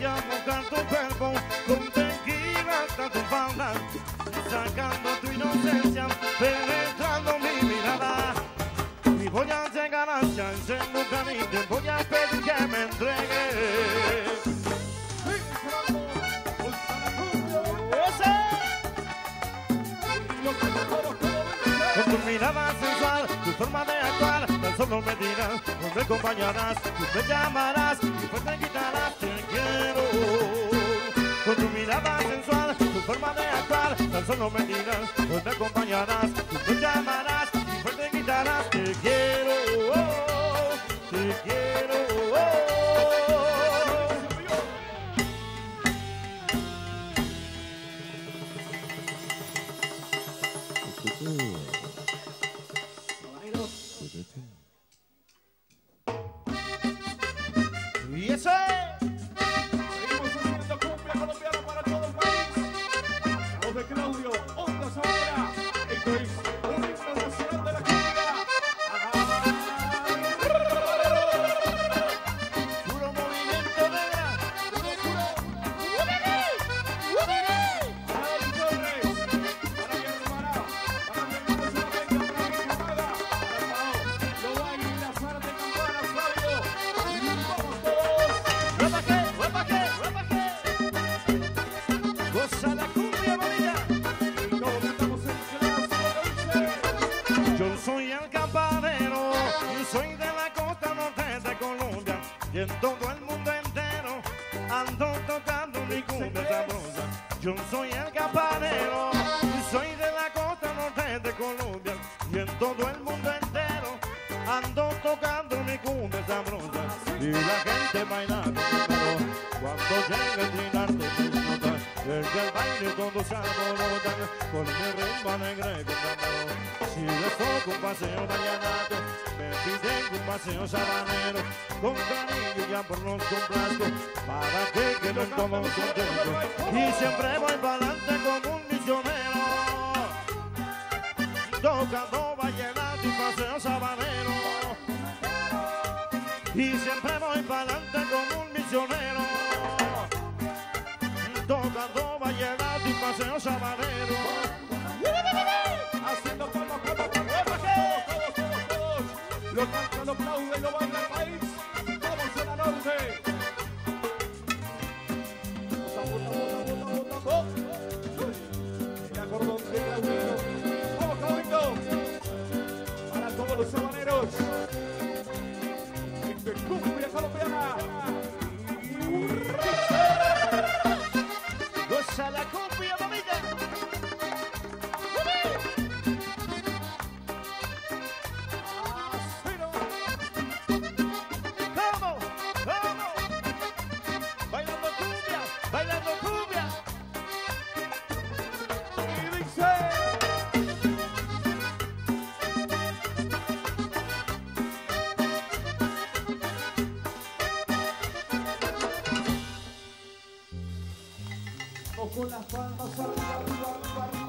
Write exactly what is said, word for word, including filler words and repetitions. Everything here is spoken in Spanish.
vogliamo tanto per buon, con te chi va tanto fauna, sacando tu inocenza, penetrando mi mirada. Mi voglio hacer ganancia, encendo caliente, voy a pedir que me entregues. Con tu mirada sensual, tu forma de actuar, tan solo me dirás, no me acompañarás, tú me llamarás y pues te quitarás, te quiero. Con tu mirada sensual, tu forma de actuar, tan solo me dirás, no me acompañarás, tú me llamarás y pues te quitarás, te quiero, oh, te quiero. Con las palmas arriba, arriba, arriba.